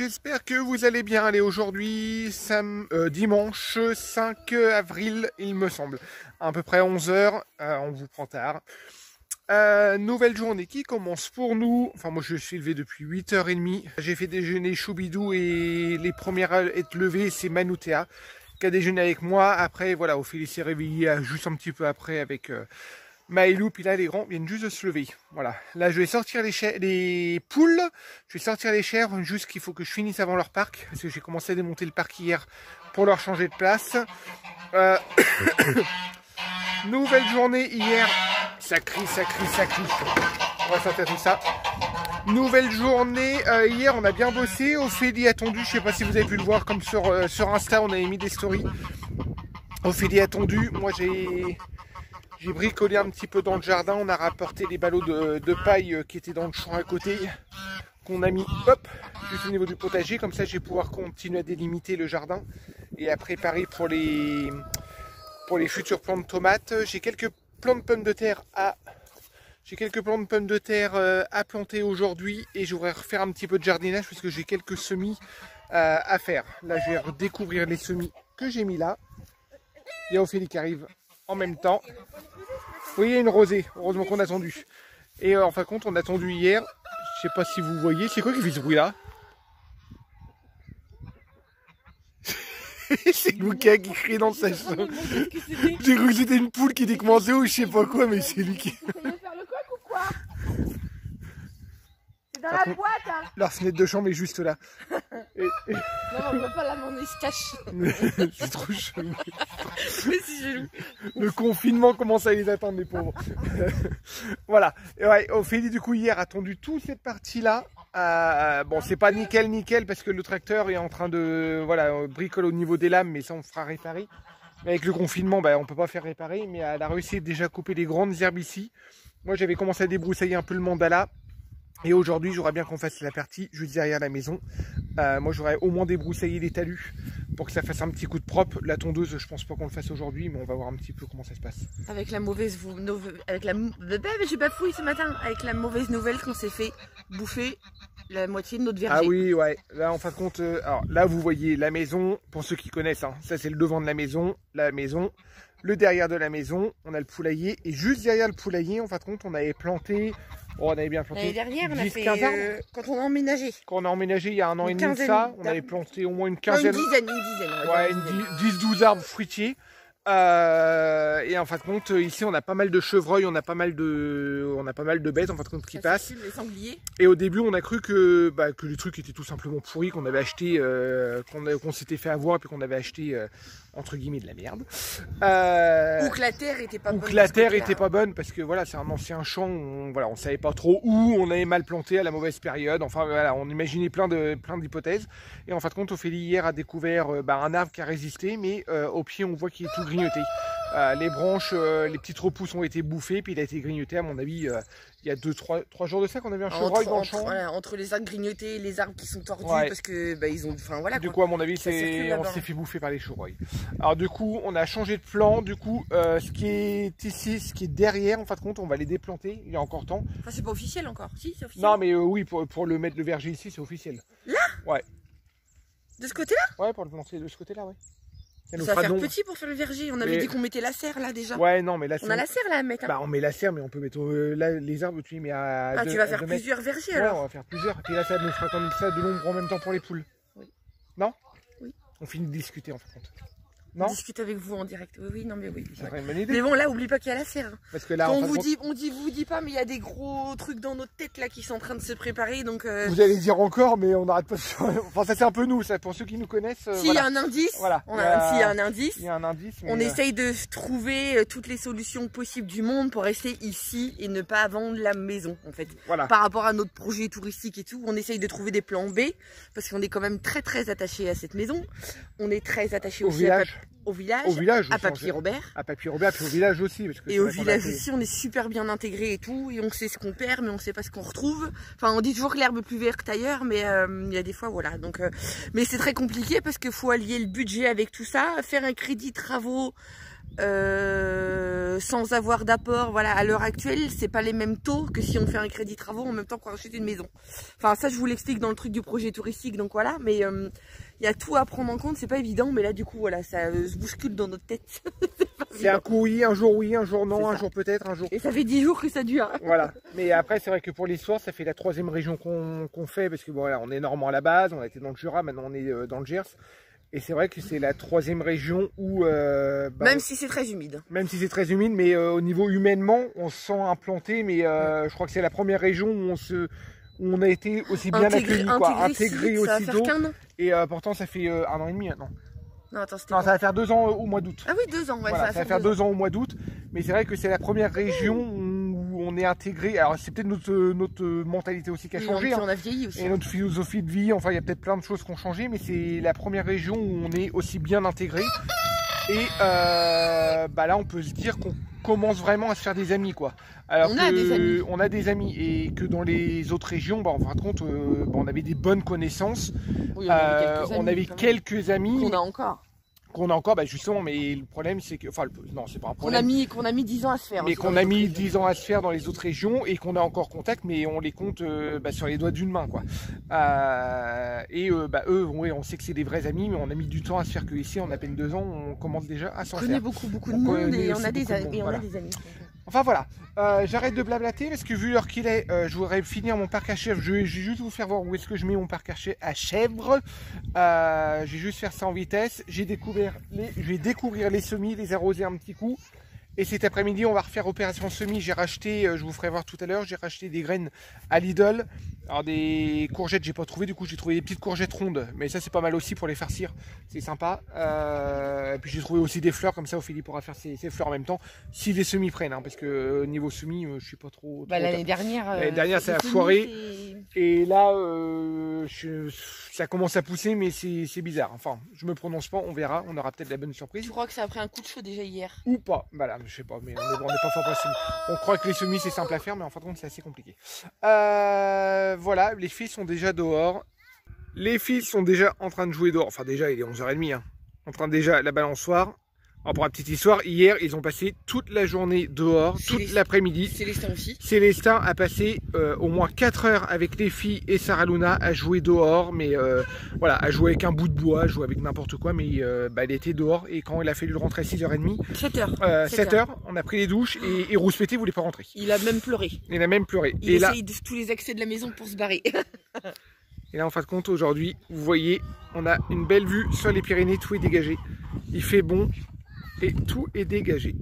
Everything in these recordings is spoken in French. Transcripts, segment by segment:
j'espère que vous allez bien. Allez, aujourd'hui, dimanche 5 avril, il me semble, à peu près 11h, on vous prend tard. Nouvelle journée qui commence pour nous. Enfin, moi, je suis levé depuis 8h30. J'ai fait déjeuner Choubidou et les premières à être levées, c'est Manutea qui a déjeuné avec moi. Après, voilà, Ophélie s'est réveillée juste un petit peu après avec Maïlou. Puis là, les grands viennent juste de se lever. Voilà. Là, je vais sortir les poules. Je vais sortir les chèvres. Juste qu'il faut que je finisse avant leur parc. Parce que j'ai commencé à démonter le parc hier pour leur changer de place. Nouvelle journée hier. Ça crie, ça crie, ça crie. On va sortir tout ça. Nouvelle journée. Hier, on a bien bossé. Ophélie a tondu. Je sais pas si vous avez pu le voir. Comme sur Insta, on avait mis des stories. Ophélie a tondu. Moi, j'ai bricolé un petit peu dans le jardin. On a rapporté les ballots de paille qui étaient dans le champ à côté. Qu'on a mis, hop, juste au niveau du potager. Comme ça, je vais pouvoir continuer à délimiter le jardin. Et à préparer pour les futurs plants de tomates. J'ai quelques plants de pommes de terre à planter aujourd'hui et je voudrais refaire un petit peu de jardinage parce que j'ai quelques semis à faire. Là, je vais redécouvrir les semis que j'ai mis là. Il y a Ophélie qui arrive en même temps. Oui, il y a une rosée. Heureusement qu'on a attendu. Et en fin de compte, on a attendu hier. Je sais pas si vous voyez. C'est quoi qui fait ce bruit là? C'est Luca qui crie dans sa chambre. J'ai cru que c'était une poule qui décommandait ou je sais pas quoi, mais c'est lui qui. Vous voulez faire le coq ou quoi? C'est dans la boîte, hein. Leur fenêtre de chambre est juste là. Non, on peut pas la demander, se cache. C'est trop chelou. Le confinement commence à les attendre, les pauvres. Voilà. Ouais, Ophélie, du coup, hier, a tendu toute cette partie-là. Bon, c'est pas nickel parce que le tracteur est en train de bricole au niveau des lames, mais ça on fera réparer. Mais avec le confinement, on peut pas faire réparer. Mais elle a réussi déjà à couper les grandes herbes ici. Moi j'avais commencé à débroussailler un peu le mandala et aujourd'hui j'aurais bien qu'on fasse la partie juste derrière la maison. Moi j'aurais au moins débroussaillé les talus pour que ça fasse un petit coup de propre. La tondeuse, je pense pas qu'on le fasse aujourd'hui, mais on va voir un petit peu comment ça se passe. Avec la mauvaise avec la mauvaise nouvelle qu'on s'est fait bouffer la moitié de notre verger. Ah oui, ouais. Là, en fin de compte, alors là, vous voyez la maison, pour ceux qui connaissent, hein, ça, c'est le devant de la maison, le derrière de la maison, on a le poulailler. Et juste derrière le poulailler, en fin de compte, on avait planté, l'année dernière, on a fait, quand on a emménagé. Quand on a emménagé, il y a un an et demi de ça, on avait planté au moins une quinzaine. Non, une dizaine. Ouais, 10-12 arbres fruitiers. Et en fin de compte, ici on a pas mal de chevreuils, on a pas mal de bêtes en fin de compte qui passent. Et au début, on a cru que le truc était tout simplement pourri, qu'on avait acheté, qu'on s'était fait avoir, et puis qu'on avait acheté entre guillemets de la merde. Ou que la terre était pas bonne. Ou que la terre était pas bonne parce que voilà, c'est un ancien champ, on savait pas trop où, on avait mal planté à la mauvaise période. Enfin voilà, on imaginait plein d'hypothèses. Et en fin de compte, Ophélie hier a découvert un arbre qui a résisté, mais au pied, on voit qu'il est tout grignoté. Les branches, les petites repousses ont été bouffées, puis il a été grignoté à mon avis il y a 2-3 jours de ça qu'on avait un chevreuil dans le champ. Voilà, entre les arbres grignotés et les arbres qui sont tordus, ouais. Parce que ils ont, du coup à mon avis on s'est fait bouffer par les chevreuils. Alors du coup on a changé de plan, du coup ce qui est ici, ce qui est derrière en fin de compte on va les déplanter, il y a encore temps. Enfin c'est pas officiel encore, si c'est officiel. Non mais oui pour le mettre le verger ici c'est officiel. Là? Ouais. De ce côté là? Ouais pour le planter de ce côté là ouais. Ça va faire petit pour faire le verger. On avait dit qu'on mettait la serre là déjà. Ouais, non, mais la serre. On a la serre là à mettre. Hein. Bah, on met la serre, mais on peut mettre là, les arbres, tu les mets à. Ah, tu vas faire plusieurs vergers alors. Ouais, on va faire plusieurs. Et là, ça nous fera quand même ça de l'ombre en même temps pour les poules. Oui. Non? Oui. On finit de discuter en fin de compte. Non? On discute avec vous en direct. Oui, oui, non, mais oui. Ça serait une bonne idée. Mais bon, là, oublie pas qu'il y a la serre. Hein. Parce que là, quand on vous dit pas, mais il y a des gros trucs dans notre tête là qui sont en train de se préparer. Donc. Vous allez dire encore, mais on n'arrête pas. Enfin, ça c'est un peu nous, ça. Pour ceux qui nous connaissent. S'il y a un indice. Voilà. S'il y a un indice. Il y a un indice. On essaye de trouver toutes les solutions possibles du monde pour rester ici et ne pas vendre la maison, en fait. Voilà. Par rapport à notre projet touristique et tout, on essaye de trouver des plans B parce qu'on est quand même très très attaché à cette maison. On est très attaché aussi à Au village à Papy-Robert. À Papy-Robert, puis au village aussi. Parce que et au village aussi, on est super bien intégrés et tout. Et on sait ce qu'on perd, mais on sait pas ce qu'on retrouve. Enfin, on dit toujours que l'herbe est plus verte ailleurs, mais il y a des fois, voilà. Donc, mais c'est très compliqué parce qu'il faut allier le budget avec tout ça. Faire un crédit travaux sans avoir d'apport, voilà, à l'heure actuelle, c'est pas les mêmes taux que si on fait un crédit travaux en même temps qu'on achète une maison. Enfin, ça, je vous l'explique dans le truc du projet touristique, donc voilà, mais il y a tout à prendre en compte, c'est pas évident, mais là, du coup, voilà, ça se bouscule dans notre tête. C'est un coup oui, un jour non, un jour peut-être, un jour... Et ça fait 10 jours que ça dure. Voilà, mais après, c'est vrai que pour l'histoire, ça fait la 3e région qu'on fait, parce que bon, voilà, on est normand à la base, on a été dans le Jura, maintenant on est dans le Gers. Et c'est vrai que c'est la 3e région où... même si c'est très humide. Même si c'est très humide, mais au niveau humainement, on se sent implanté. Mais je crois que c'est la première région où on a été aussi bien accueillis, intégré aussitôt. Et pourtant, ça fait 1 an et demi maintenant. Non, attends, c'était... Non, ça va faire 2 ans au mois d'août. Ah oui, 2 ans, ouais, voilà, ça va faire 2 ans au mois d'août. Mais c'est vrai que c'est la première région où on est intégré. Alors, c'est peut-être notre mentalité aussi qui a changé. On a vieilli aussi. Et notre philosophie de vie. Enfin, il y a peut-être plein de choses qui ont changé, mais c'est la première région où on est aussi bien intégré. Et bah là, on peut se dire qu'on commence vraiment à se faire des amis, quoi. Alors on a des amis, et que dans les autres régions, bah, on se rend compte, on avait des bonnes connaissances. Oui, on avait quelques amis. Qu'on a encore. Bah justement, mais le problème c'est que, enfin, non, c'est pas un problème. Qu'on a mis 10 ans à se faire. Mais qu'on a mis 10 ans à se faire dans les autres régions, et qu'on a encore contact, mais on les compte sur les doigts d'une main, quoi. Eux, ouais, on sait que c'est des vrais amis, mais on a mis du temps à se faire, que ici, en à peine 2 ans, on commence déjà à s'en faire. On connaît beaucoup de monde, et on a des amis. Enfin voilà, j'arrête de blablater parce que vu l'heure qu'il est, je voudrais finir mon parc à chèvres. Je vais juste vous faire voir où est-ce que je mets mon parc à chèvres. Je vais juste faire ça en vitesse. Je vais découvrir les semis, les arroser un petit coup. Et cet après-midi, on va refaire opération semis. J'ai racheté, je vous ferai voir tout à l'heure, j'ai racheté des graines à Lidl. Alors des courgettes, j'ai pas trouvé, du coup j'ai trouvé des petites courgettes rondes. Mais ça c'est pas mal aussi pour les farcir, c'est sympa. Et puis j'ai trouvé aussi des fleurs, comme ça Ophélie pourra faire ses fleurs en même temps. Si les semis prennent, hein, parce que niveau semis, je suis pas trop... L'année dernière ça a foiré. Et là, ça commence à pousser, mais c'est bizarre. Enfin, je me prononce pas, on verra, on aura peut-être la bonne surprise. Je crois que ça a pris un coup de chaud déjà hier. Ou pas, voilà, je sais pas, mais on n'est pas fort possible. On croit que les semis c'est simple à faire, mais en fin de compte c'est assez compliqué. Voilà, les filles sont déjà dehors. Les filles sont déjà en train de jouer dehors. Enfin, déjà, il est 11h30. Hein. En train de déjà la balançoire. Alors, pour la petite histoire, hier, ils ont passé toute la journée dehors, toute l'après-midi. Célestin aussi. Célestin a passé au moins 4 heures avec les filles et Sarah Luna à jouer dehors. Mais voilà, à jouer avec un bout de bois, à jouer avec n'importe quoi. Mais elle était dehors. Et quand il a fallu rentrer à 6h30, 7h, on a pris les douches et Rouspété voulait pas rentrer. Il a même pleuré. Il essaye de tous les accès de la maison pour se barrer. Et là, en fin de compte, aujourd'hui, vous voyez, on a une belle vue sur les Pyrénées. Tout est dégagé. Il fait bon. Et tout est dégagé.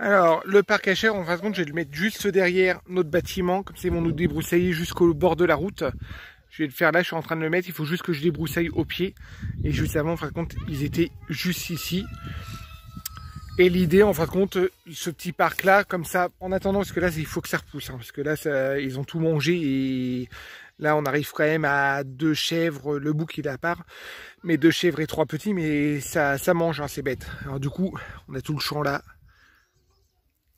Alors, le parc à chèvres, en fin de compte, je vais le mettre juste derrière notre bâtiment. Comme c'est bon, nous débroussailler jusqu'au bord de la route. Je vais le faire là, je suis en train de le mettre. Il faut juste que je débroussaille au pied. Et juste avant, en fin de compte, ils étaient juste ici. Et l'idée, en fin de compte, ce petit parc-là, comme ça, en attendant, parce que là, il faut que ça repousse. Hein, parce que là, ils ont tout mangé et... Là, on arrive quand même à 2 chèvres, le bouc il est à part, mais 2 chèvres et 3 petits, mais ça mange, hein, c'est bête. Alors du coup, on a tout le champ là,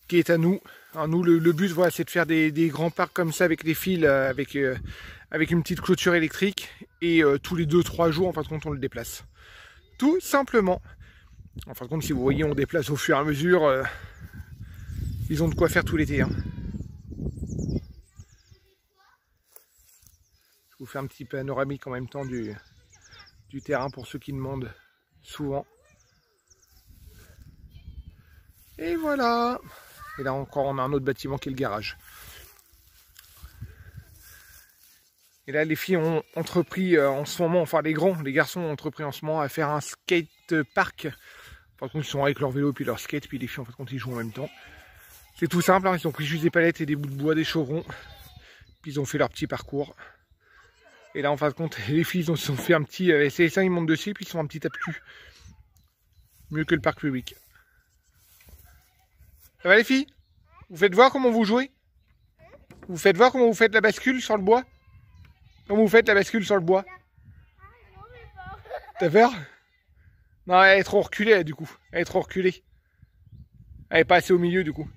qui est à nous. Alors nous, le but, voilà, c'est de faire des grands parcs comme ça avec les fils, avec une petite clôture électrique, et tous les 2-3 jours, en fin de compte, on le déplace. Tout simplement. En fin de compte, si vous voyez, on déplace au fur et à mesure, ils ont de quoi faire tout l'été, hein. Vous faire un petit panoramique en même temps du terrain pour ceux qui demandent souvent. Et voilà. Et là encore, on a un autre bâtiment qui est le garage. Et là, les filles ont entrepris en ce moment, enfin les garçons ont entrepris en ce moment à faire un skate park. Par contre, ils sont avec leur vélo puis leur skate, puis les filles en fait, ils jouent en même temps. C'est tout simple, hein, ils ont pris juste des palettes et des bouts de bois, des chevrons. Puis ils ont fait leur petit parcours. Et là, en fin de compte, les filles se sont fait un petit... Célestin, ils montent dessus, puis ils sont un petit tape-cul. Mieux que le parc public. Ça va, les filles? Vous faites voir comment vous jouez? Vous faites voir comment vous faites la bascule sur le bois? Comment vous faites la bascule sur le bois? T'as peur? Non, elle est trop reculée, là, du coup. Elle est trop reculée. Elle est pas assez au milieu, du coup.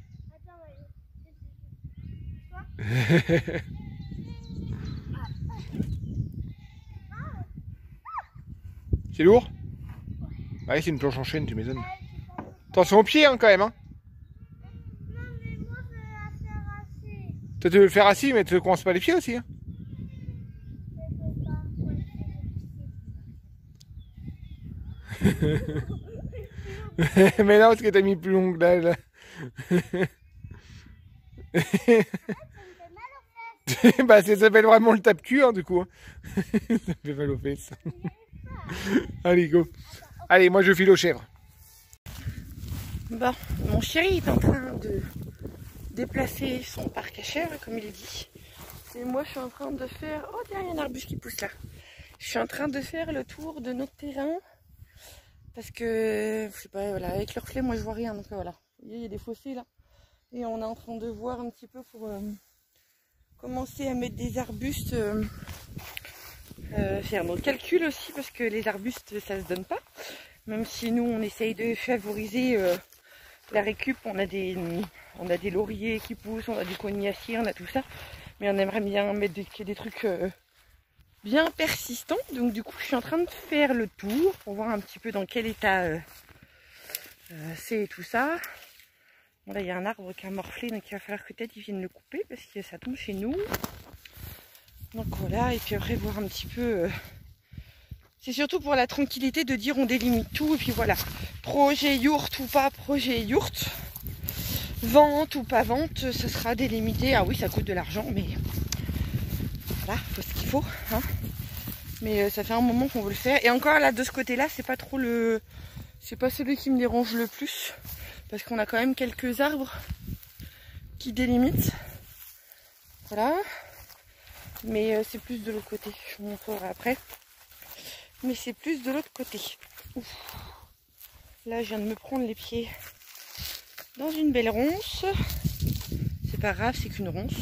C'est lourd? Ouais, c'est une planche en chaîne, tu m'étonnes. Attention aux pieds hein, quand même. Hein. Non, mais moi, je veux la faire assis. Toi, tu veux le faire assis, mais tu ne coinces pas les pieds aussi. Hein. Mais non, parce que t'as mis plus long que là. Là. Bah, ça s'appelle vraiment le tape-cul, hein, du coup. Hein. Ça fait mal aux fesses. Allez, go. Allez, moi je file aux chèvres. Bon, mon chéri est en train de déplacer son parc à chèvres, comme il dit. Et moi je suis en train de faire... Oh, tiens, il y a un arbuste qui pousse là. Je suis en train de faire le tour de notre terrain. Parce que, je sais pas, voilà, avec le reflet, moi je vois rien. Donc voilà, vous voyez, il y a des fossés là. Et on est en train de voir un petit peu pour commencer à mettre des arbustes. C'est un autre calcul aussi, parce que les arbustes, ça se donne pas. Même si nous, on essaye de favoriser la récup. On a des lauriers qui poussent, on a du cognacier, on a tout ça. Mais on aimerait bien mettre des trucs... bien persistant, donc du coup je suis en train de faire le tour pour voir un petit peu dans quel état c'est tout ça. Bon là il y a un arbre qui a morflé, donc il va falloir que peut-être ils viennent le couper parce que ça tombe chez nous. Donc voilà, et puis après voir un petit peu, c'est surtout pour la tranquillité de dire on délimite tout et puis voilà, projet yourte ou pas projet yourte, vente ou pas vente, ça sera délimité. Ah oui, ça coûte de l'argent mais... Voilà, faut ce qu'il faut, hein. Mais ça fait un moment qu'on veut le faire. Et encore là, de ce côté-là, c'est pas trop le... C'est pas celui qui me dérange le plus. Parce qu'on a quand même quelques arbres qui délimitent. Voilà. Mais c'est plus de l'autre côté. Je vous montrerai après. Mais c'est plus de l'autre côté. Ouf. Là, je viens de me prendre les pieds dans une belle ronce. C'est pas grave, c'est qu'une ronce.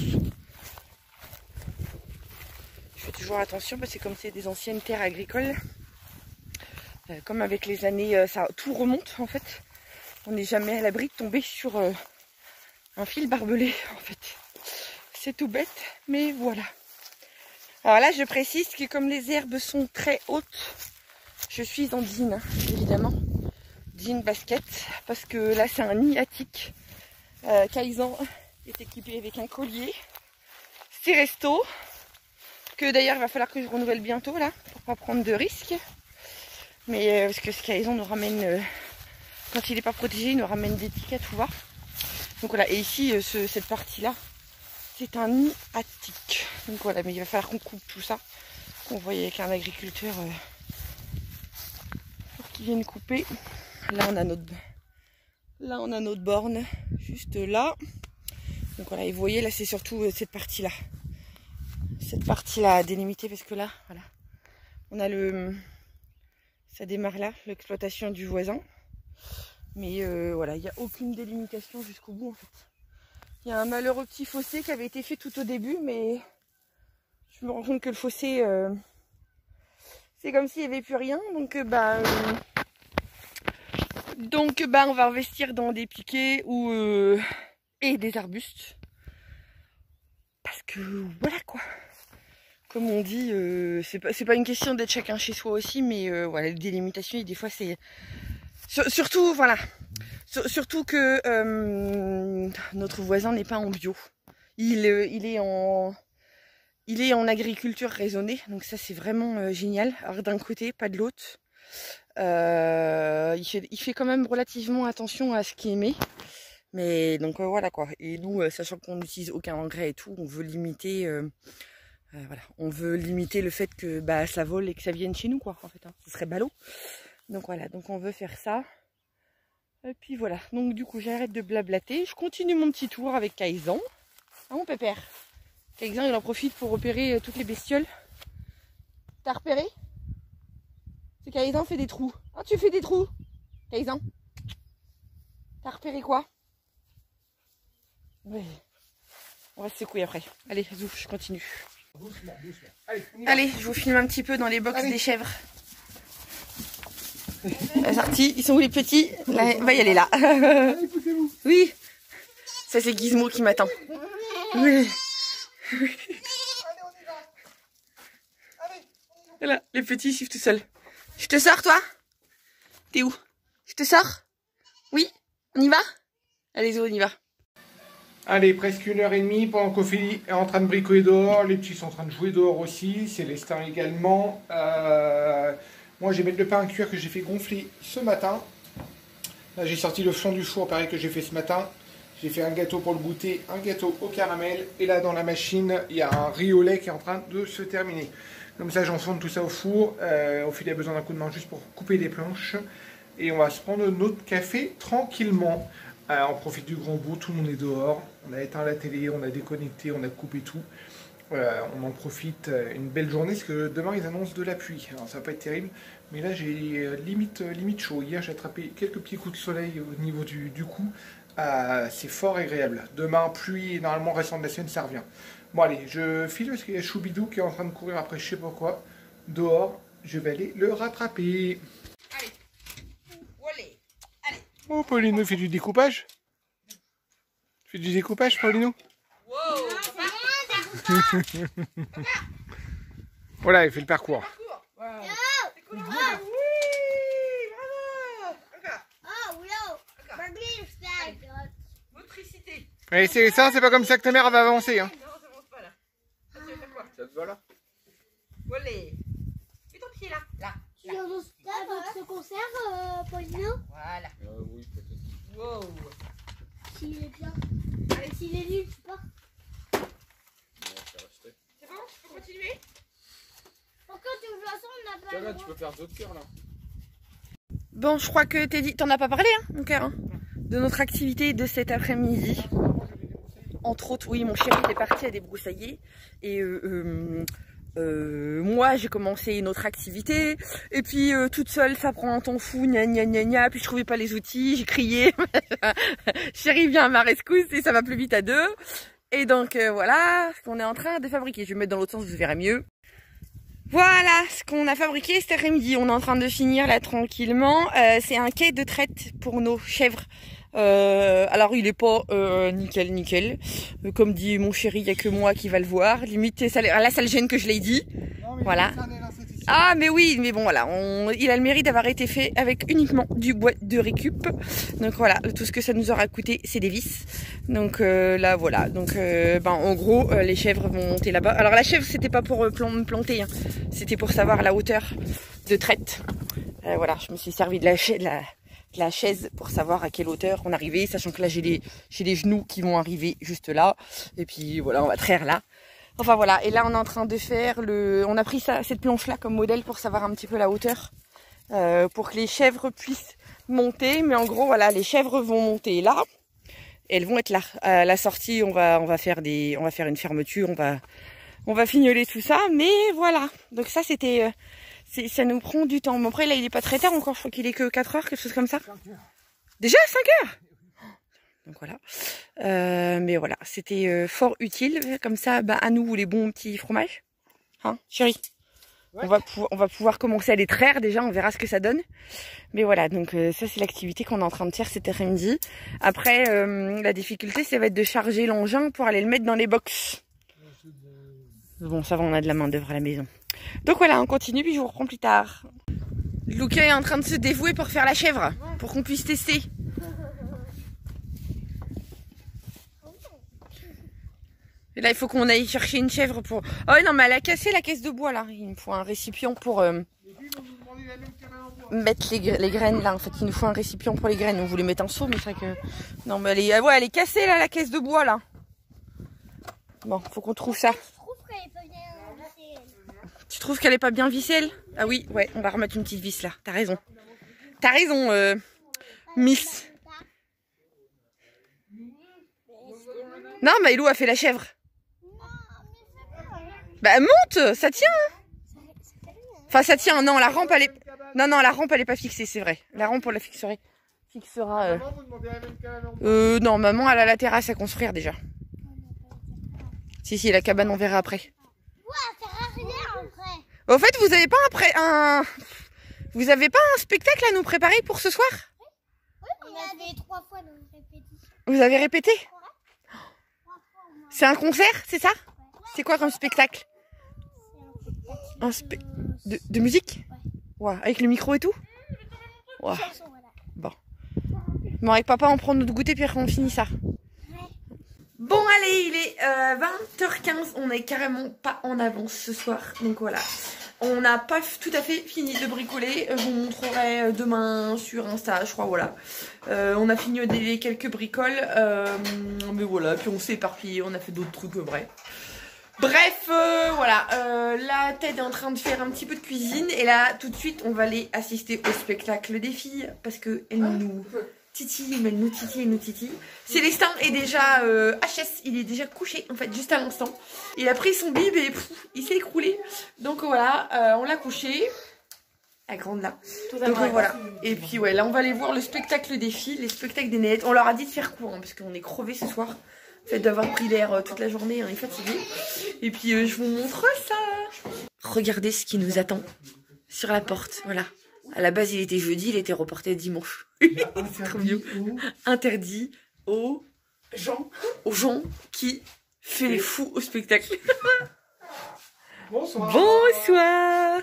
Je fais toujours attention parce que comme c'est des anciennes terres agricoles, comme avec les années, ça tout remonte en fait. On n'est jamais à l'abri de tomber sur un fil barbelé en fait. C'est tout bête, mais voilà. Alors là, je précise que comme les herbes sont très hautes, je suis en jean, hein, évidemment. Jean basket, parce que là c'est un nid attique. Kaizen est équipé avec un collier. C'est resto. Que d'ailleurs il va falloir que je renouvelle bientôt là pour pas prendre de risques, mais parce que ce Kaizen nous ramène quand il n'est pas protégé il nous ramène des tickets à tout voir. Donc voilà, et ici cette partie là c'est un nid à tiques, donc voilà, mais il va falloir qu'on coupe tout ça, qu'on voit avec un agriculteur pour qu'il vienne couper. Là on a notre borne juste là, donc voilà, et vous voyez là c'est surtout cette partie-là à délimiter parce que là, voilà, on a le... Ça démarre là, l'exploitation du voisin. Mais voilà, il n'y a aucune délimitation jusqu'au bout en fait. Il y a un malheureux petit fossé qui avait été fait tout au début, mais je me rends compte que le fossé, c'est comme s'il n'y avait plus rien. Donc, on va investir dans des piquets ou et des arbustes. Parce que voilà quoi. Comme on dit, c'est pas une question d'être chacun chez soi aussi, mais voilà, les délimitations, et des fois, c'est... Surtout, voilà, surtout que notre voisin n'est pas en bio. Il est en agriculture raisonnée, donc ça, c'est vraiment génial. Alors, d'un côté, pas de l'autre. Il fait quand même relativement attention à ce qu'il émet. Mais donc voilà quoi. Et nous, sachant qu'on n'utilise aucun engrais et tout, on veut limiter... Voilà, on veut limiter le fait que bah, ça vole et que ça vienne chez nous, quoi, en fait, hein. Ce serait ballot. Donc voilà, donc on veut faire ça. Et puis voilà, donc du coup, j'arrête de blablater. Je continue mon petit tour avec Kaizen. Hein, mon pépère? Kaizen, il en profite pour repérer toutes les bestioles. T'as repéré? C'est Kaizen fait des trous. Ah, tu fais des trous, Kaizen? T'as repéré quoi? Oui. On va se secouer après. Allez, zouf, je continue. Doucement, doucement. Allez, je vous filme un petit peu dans les box des chèvres. La sortie, ils sont où les petits? Là, va y aller là. Allez, poussez-vous. Oui. Ça c'est Gizmo qui m'attend. Oui. Allez, on y va. Allez. Là, les petits suivent tout seuls. Je te sors, toi? T'es où? Je te sors? Oui? On y va? Allez, on y va. Allez, presque 1h30 pendant qu'Ophélie est en train de bricoler dehors. Les petits sont en train de jouer dehors aussi. Célestin également. Moi, je vais mettre le pain à cuire que j'ai fait gonfler ce matin. Là, j'ai sorti le fond du four, pareil, que j'ai fait ce matin. J'ai fait un gâteau pour le goûter, un gâteau au caramel. Et là, dans la machine, il y a un riz au lait qui est en train de se terminer. Comme ça, j'enfonce tout ça au four. Ophélie a besoin d'un coup de main juste pour couper les planches. Et on va se prendre notre café tranquillement. On profite du grand bout, tout le monde est dehors, on a éteint la télé, on a déconnecté, on a coupé tout. On en profite, une belle journée, parce que demain ils annoncent de la pluie. Alors ça va pas être terrible, mais là j'ai limite chaud. Hier j'ai attrapé quelques petits coups de soleil au niveau du cou, c'est fort agréable. Demain pluie, et normalement restant de la semaine ça revient. Bon allez, je file parce qu'il y a Choubidou qui est en train de courir après je sais pas quoi, dehors, je vais aller le rattraper. Oh, Paulino fait du découpage. Tu fais du découpage, Paulino? Wow. Voilà, il fait le parcours. Wow. Cool. Wow. Oui, bravo. Motricité. Mais c'est ça, c'est pas comme ça que ta mère va avancer. Hein. Non, ça avance pas là. Ça, tu vas faire quoi? Ça te va là? Allez. Mets ton pied là. Là. Tu viens dans ce concert, Paulino? Voilà. Oui, peut-être. Wow. S'il est bien. Allez, s'il est nul, tu pars. Ouais, c'est bon? Tu peux continuer? Pourquoi tu veux ça? On n'a pas. Là, tu peux faire d'autres cœurs, là. Bon, je crois que Teddy... T'en as pas parlé, hein, mon cœur, hein, de notre activité de cet après-midi. Entre autres, oui, mon chéri est parti à débroussailler. Et... moi j'ai commencé une autre activité et puis toute seule ça prend un temps fou, gna gna gna gna, puis je trouvais pas les outils, j'ai crié chérie viens à ma rescousse et ça va plus vite à deux, et donc voilà ce qu'on est en train de fabriquer. Je vais me mettre dans l'autre sens, vous verrez mieux. Voilà ce qu'on a fabriqué cet après-midi. On est en train de finir là tranquillement. C'est un quai de traite pour nos chèvres. Alors il est pas nickel. Comme dit mon chéri, il n'y a que moi qui va le voir. Limite, ça, là ça le gêne que je l'ai dit. Non, mais voilà. Ah mais oui, mais bon voilà, il a le mérite d'avoir été fait avec uniquement du bois de récup. Donc voilà, tout ce que ça nous aura coûté, c'est des vis. Donc là voilà, donc ben en gros les chèvres vont monter là-bas. Alors la chèvre c'était pas pour planter, hein. C'était pour savoir la hauteur de traite. Voilà, je me suis servi de la chaise pour savoir à quelle hauteur on arrivait, sachant que là j'ai les genoux qui vont arriver juste là. Et puis voilà, on va traire là. Enfin voilà, et là on est en train de faire le... On a pris cette planche-là comme modèle pour savoir un petit peu la hauteur, pour que les chèvres puissent monter. Mais en gros, voilà, les chèvres vont monter là, et elles vont être là. À la sortie, on va faire une fermeture, on va fignoler tout ça, mais voilà. Donc ça, c'était... ça nous prend du temps. Mais après, là, il est pas très tard encore, je crois qu'il est que 4 heures, quelque chose comme ça. 5 heures. Déjà 5 heures ? Donc voilà, mais voilà, c'était fort utile, comme ça, bah, à nous les bons petits fromages, hein, chérie, ouais. on va pouvoir commencer à les traire déjà, on verra ce que ça donne, mais voilà, donc ça c'est l'activité qu'on est en train de faire cet après-midi. Après, la difficulté, ça va être de charger l'engin pour aller le mettre dans les box. Bon, ça va, on a de la main d'œuvre à la maison. Donc voilà, on continue, puis je vous reprends plus tard. Luca est en train de se dévouer pour faire la chèvre, pour qu'on puisse tester. Et là, il faut qu'on aille chercher une chèvre pour... Oh non, mais elle a cassé la caisse de bois, là. Il nous faut un récipient pour mettre les graines, là. En fait, il nous faut un récipient pour les graines. On voulait mettre un seau, mais c'est vrai que... Non, mais elle est cassée, là, la caisse de bois, là. Bon, faut qu'on trouve ça. Je trouve qu'elle est pas bien vissée. Tu trouves qu'elle est pas bien vissée, elle? Ah oui, ouais, on va remettre une petite vis, là. T'as raison. T'as raison, Miss. Non, Maïlou a fait la chèvre. Bah monte, ça tient. Enfin ça tient, non la rampe elle est... Non la rampe elle est pas fixée, c'est vrai. La rampe on la fixera... non, maman elle a la terrasse à construire déjà. Si, la cabane on verra après. Au fait vous avez pas vous avez pas un spectacle à nous préparer pour ce soir? On avait 3 fois donc répétition. Vous avez répété? C'est un concert, c'est ça? C'est quoi comme spectacle? Un de musique? Wow. Avec le micro et tout. Wow. Bon. Bon, avec papa, on prend notre goûter puis après on finit ça. Bon allez, il est 20h15, on est carrément pas en avance ce soir, donc voilà. On n'a pas tout à fait fini de bricoler, je vous montrerai demain sur Insta, je crois, voilà. On a fini des quelques bricoles, mais voilà, puis on s'est éparpillé, on a fait d'autres trucs, bref. Bref, voilà, là Ted est en train de faire un petit peu de cuisine, et là tout de suite on va aller assister au spectacle des filles, parce que elles nous... Titi, mais nous titi, nous titi. Célestin est déjà HS, il est déjà couché en fait, juste à l'instant. Il a pris son bib et pff, il s'est écroulé. Donc voilà, on l'a couché. La grande là. Donc voilà. Et puis ouais, là on va aller voir le spectacle des filles, les spectacles des nénettes. On leur a dit de faire court, hein, parce qu'on est crevés ce soir. Le fait d'avoir pris l'air toute la journée, hein, on est fatigués. Et puis je vous montre ça. Regardez ce qui nous attend sur la porte, voilà. À la base, il était jeudi, il était reporté dimanche. Interdit aux gens. Aux gens qui fait les fous au spectacle. Bonsoir. Bonsoir.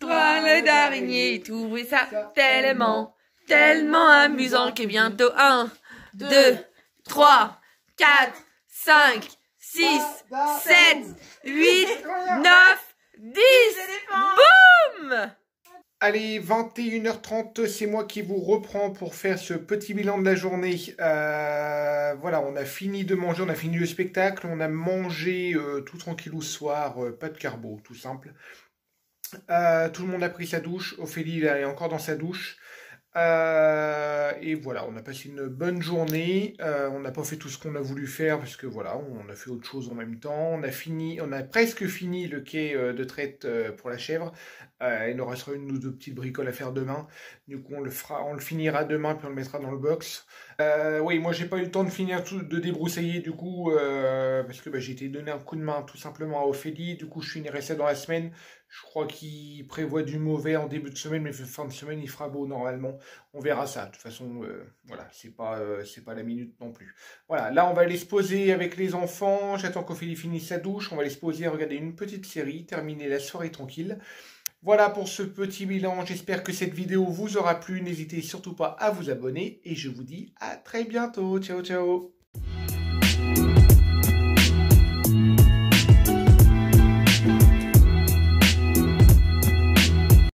Toile d'araignée, tout oui, ça tellement, tellement amusant que bientôt 1, 2, 3, 4, 5, 6, 7, 8, 9, 10, boum! Allez, 21h30, c'est moi qui vous reprends pour faire ce petit bilan de la journée. Voilà, on a fini de manger, on a fini le spectacle, on a mangé tout tranquillou ce soir, pas de carbo, tout simple. Tout le monde a pris sa douche, Ophélie là, est encore dans sa douche, et voilà, on a passé une bonne journée, on n'a pas fait tout ce qu'on a voulu faire, parce que voilà, on a fait autre chose en même temps, on a presque fini le quai de traite pour la chèvre, il nous restera une ou deux petites bricoles à faire demain, du coup on le finira demain, puis on le mettra dans le box. Oui, moi j'ai pas eu le temps de finir de débroussailler, du coup, parce que bah, j'ai été donné un coup de main tout simplement à Ophélie, du coup je finirai ça dans la semaine. Je crois qu'il prévoit du mauvais en début de semaine, mais fin de semaine, il fera beau normalement. On verra ça. De toute façon, voilà, c'est pas la minute non plus. Voilà, là, on va aller se poser avec les enfants. J'attends qu'Ophélie finisse sa douche. On va aller se poser, regarder une petite série, terminer la soirée tranquille. Voilà pour ce petit bilan. J'espère que cette vidéo vous aura plu. N'hésitez surtout pas à vous abonner. Et je vous dis à très bientôt. Ciao, ciao.